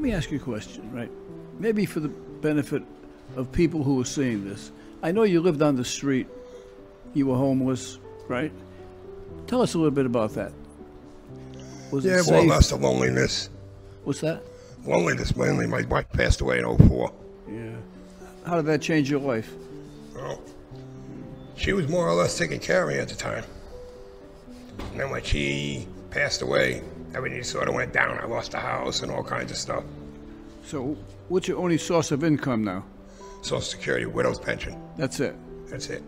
Let me ask you a question, right? Maybe for the benefit of people who are seeing this. I know you lived on the street. You were homeless, right? Tell us a little bit about that. Was it safe? Well, that's the loneliness. What's that? Loneliness, mainly. My wife passed away in 2004. Yeah. How did that change your life? Well, she was more or less taking care of me at the time. And then when she passed away, everything sort of went down. I lost the house and all kinds of stuff. So what's your only source of income now? Social Security, widow's pension. That's it? That's it.